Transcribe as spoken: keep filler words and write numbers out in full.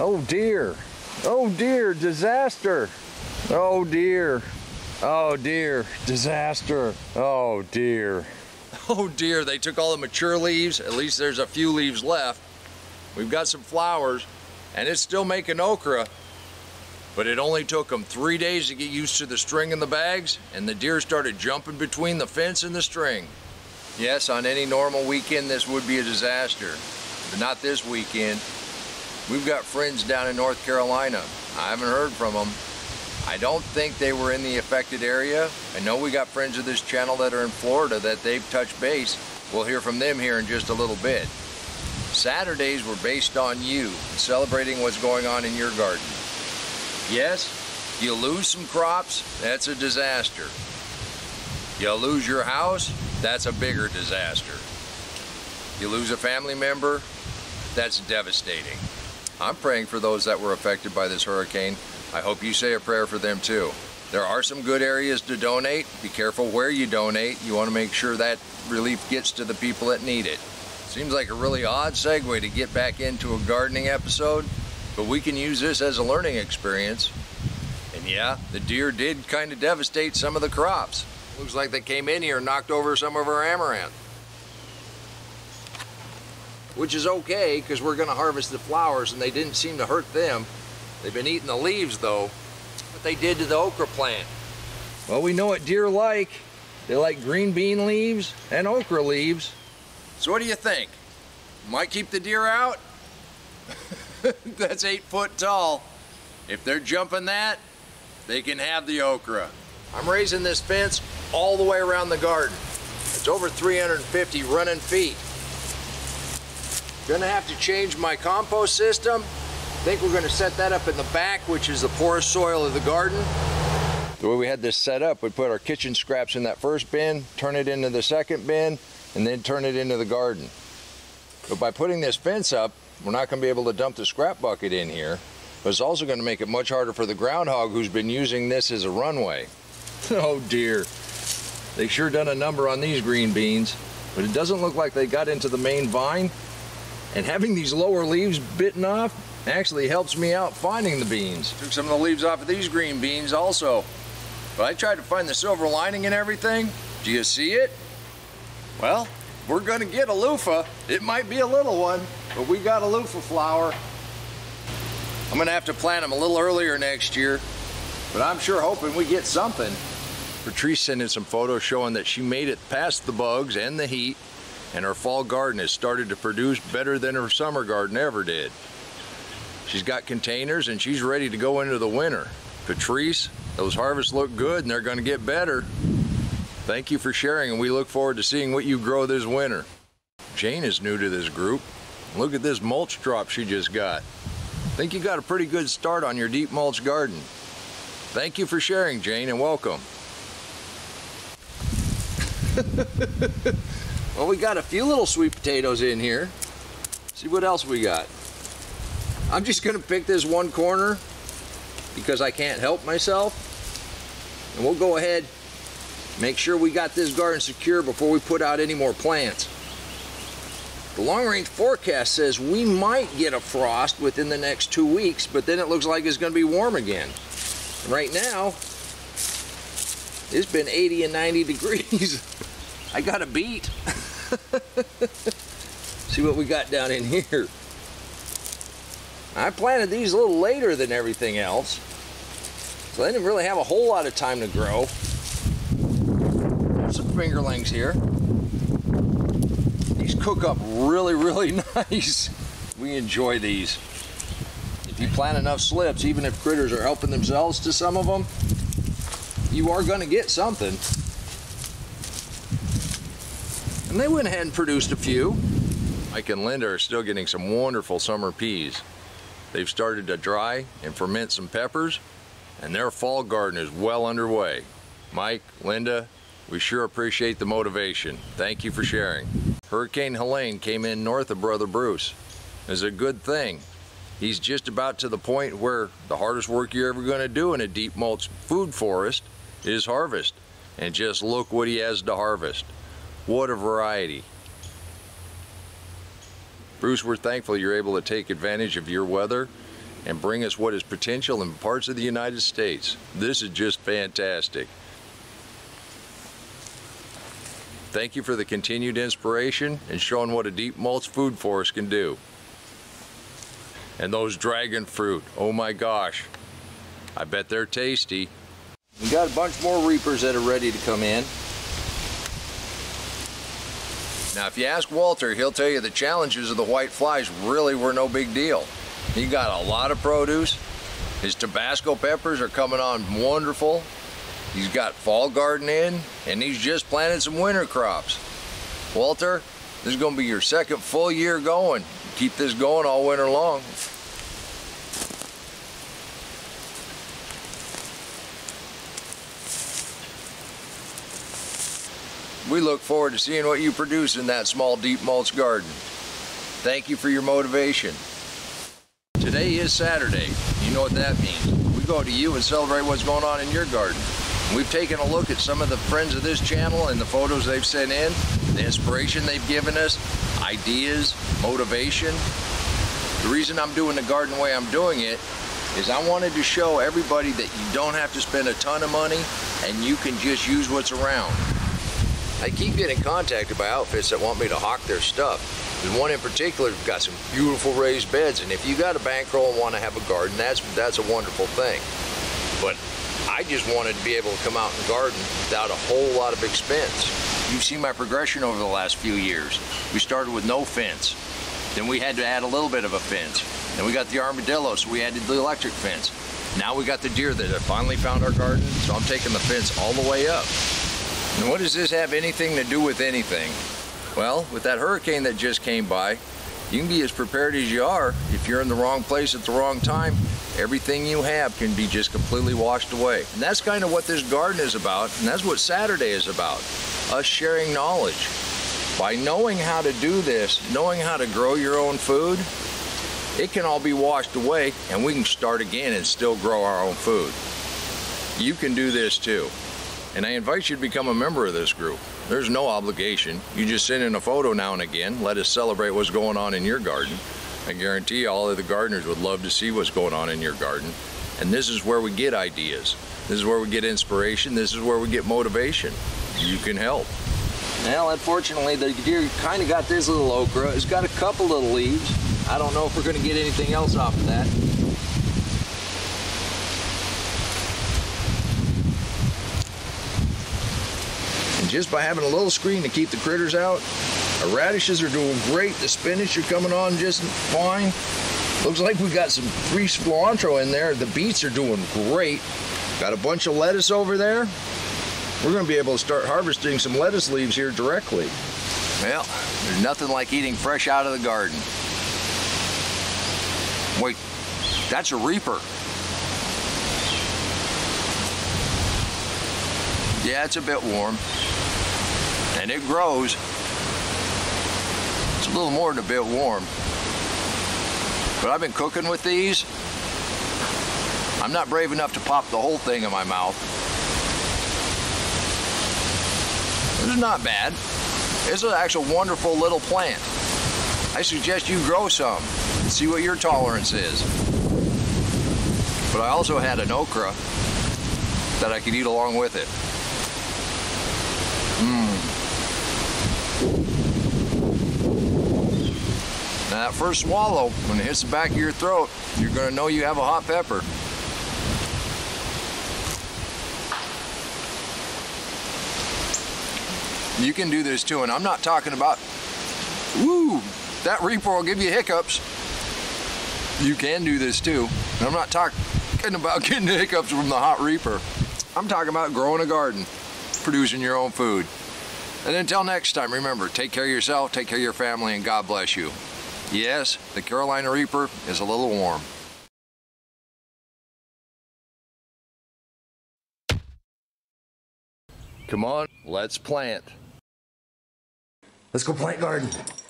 Oh dear, oh dear, disaster. Oh dear, oh dear, disaster. Oh dear. Oh dear, they took all the mature leaves. At least there's a few leaves left. We've got some flowers and it's still making okra, but it only took them three days to get used to the string in the bags, and the deer started jumping between the fence and the string. Yes, on any normal weekend this would be a disaster, but not this weekend. We've got friends down in North Carolina. I haven't heard from them. I don't think they were in the affected area. I know we got friends of this channel that are in Florida that they've touched base. We'll hear from them here in just a little bit. Saturdays were based on you, celebrating what's going on in your garden. Yes, you lose some crops, that's a disaster. You lose your house, that's a bigger disaster. You lose a family member, that's devastating. I'm praying for those that were affected by this hurricane. I hope you say a prayer for them too. There are some good areas to donate. Be careful where you donate. You want to make sure that relief gets to the people that need it. Seems like a really odd segue to get back into a gardening episode, but we can use this as a learning experience. And yeah, the deer did kind of devastate some of the crops. Looks like they came in here and knocked over some of our amaranth. Which is okay, because we're gonna harvest the flowers and they didn't seem to hurt them. They've been eating the leaves though. What they did to the okra plant. Well, we know what deer like. They like green bean leaves and okra leaves. So what do you think? Might keep the deer out? That's eight foot tall. If they're jumping that, they can have the okra. I'm raising this fence all the way around the garden. It's over three hundred fifty running feet. Gonna have to change my compost system. I think we're gonna set that up in the back, which is the porous soil of the garden. The way we had this set up, we put our kitchen scraps in that first bin, turn it into the second bin, and then turn it into the garden. But by putting this fence up, we're not going to be able to dump the scrap bucket in here, but it's also going to make it much harder for the groundhog who's been using this as a runway. Oh dear, they sure done a number on these green beans, but it doesn't look like they got into the main vine, and having these lower leaves bitten off actually helps me out finding the beans. Took some of the leaves off of these green beans also, but I tried to find the silver lining in everything. Do you see it? Well, we're gonna get a loofah. It might be a little one, but we got a loofah flower. I'm gonna have to plant them a little earlier next year, but I'm sure hoping we get something. Patrice sent in some photos showing that she made it past the bugs and the heat, and her fall garden has started to produce better than her summer garden ever did. She's got containers and she's ready to go into the winter. Patrice, those harvests look good and they're gonna get better. Thank you for sharing, and we look forward to seeing what you grow this winter. Jane is new to this group. Look at this mulch drop she just got. I think you got a pretty good start on your deep mulch garden. Thank you for sharing, Jane, and welcome. Well, we got a few little sweet potatoes in here. Let's see what else we got. I'm just gonna pick this one corner because I can't help myself, and we'll go ahead. Make sure we got this garden secure before we put out any more plants. The long-range forecast says we might get a frost within the next two weeks, but then it looks like it's going to be warm again. And right now, it's been eighty and ninety degrees. I got a beat. See what we got down in here. I planted these a little later than everything else, so they didn't really have a whole lot of time to grow. Some fingerlings here. These cook up really, really nice. We enjoy these. If you plant enough slips, even if critters are helping themselves to some of them, you are going to get something. And they went ahead and produced a few. Mike and Linda are still getting some wonderful summer peas. They've started to dry and ferment some peppers, and their fall garden is well underway. Mike, Linda, we sure appreciate the motivation. Thank you for sharing. Hurricane Helene came in north of Brother Bruce. It's a good thing. He's just about to the point where the hardest work you're ever gonna do in a deep mulch food forest is harvest. And just look what he has to harvest. What a variety. Bruce, we're thankful you're able to take advantage of your weather and bring us what is potential in parts of the United States. This is just fantastic. Thank you for the continued inspiration and showing what a deep mulch food forest can do. And those dragon fruit, oh my gosh, I bet they're tasty. We got a bunch more reapers that are ready to come in. Now if you ask Walter, he'll tell you the challenges of the white flies really were no big deal. He got a lot of produce. His Tabasco peppers are coming on wonderful. He's got fall garden in, and he's just planted some winter crops. Walter, this is going to be your second full year going. Keep this going all winter long. We look forward to seeing what you produce in that small deep mulch garden. Thank you for your motivation. Today is Saturday. You know what that means. We go to you and celebrate what's going on in your garden. We've taken a look at some of the friends of this channel and the photos they've sent in, the inspiration they've given us, ideas, motivation. The reason I'm doing the garden the way I'm doing it is I wanted to show everybody that you don't have to spend a ton of money and you can just use what's around. I keep getting contacted by outfits that want me to hawk their stuff. There's one in particular that's got some beautiful raised beds, and if you got a bankroll and want to have a garden, that's, that's a wonderful thing. But I just wanted to be able to come out and garden without a whole lot of expense. You've seen my progression over the last few years. We started with no fence. Then we had to add a little bit of a fence. Then we got the armadillo, so we added the electric fence. Now we got the deer that have finally found our garden, so I'm taking the fence all the way up. And what does this have anything to do with anything? Well, with that hurricane that just came by, you can be as prepared as you are. If you're in the wrong place at the wrong time, everything you have can be just completely washed away. And that's kind of what this garden is about, and that's what Saturday is about, us sharing knowledge. By knowing how to do this, knowing how to grow your own food, it can all be washed away, and we can start again and still grow our own food. You can do this too. And I invite you to become a member of this group. There's no obligation. You just send in a photo now and again. Let us celebrate what's going on in your garden. I guarantee all of the gardeners would love to see what's going on in your garden. And this is where we get ideas. This is where we get inspiration. This is where we get motivation. You can help. Well, unfortunately, the deer kind of got this little okra. It's got a couple little leaves. I don't know if we're going to get anything else off of that. Just by having a little screen to keep the critters out. Our radishes are doing great. The spinach are coming on just fine. Looks like we got some free cilantro in there. The beets are doing great. Got a bunch of lettuce over there. We're gonna be able to start harvesting some lettuce leaves here directly. Well, there's nothing like eating fresh out of the garden. Wait, that's a reaper. Yeah, it's a bit warm. And it grows. It's a little more than a bit warm. But I've been cooking with these. I'm not brave enough to pop the whole thing in my mouth. This is not bad. It's an actual wonderful little plant. I suggest you grow some and see what your tolerance is. But I also had an okra that I could eat along with it. Mm. Now that first swallow, when it hits the back of your throat, you're gonna know you have a hot pepper. You can do this too, and I'm not talking about, woo, that reaper will give you hiccups. You can do this too, and I'm not talking about getting the hiccups from the hot reaper. I'm talking about growing a garden, producing your own food. And until next time, remember, take care of yourself, take care of your family, and God bless you. Yes, the Carolina Reaper is a little warm. Come on, let's plant. Let's go plant garden.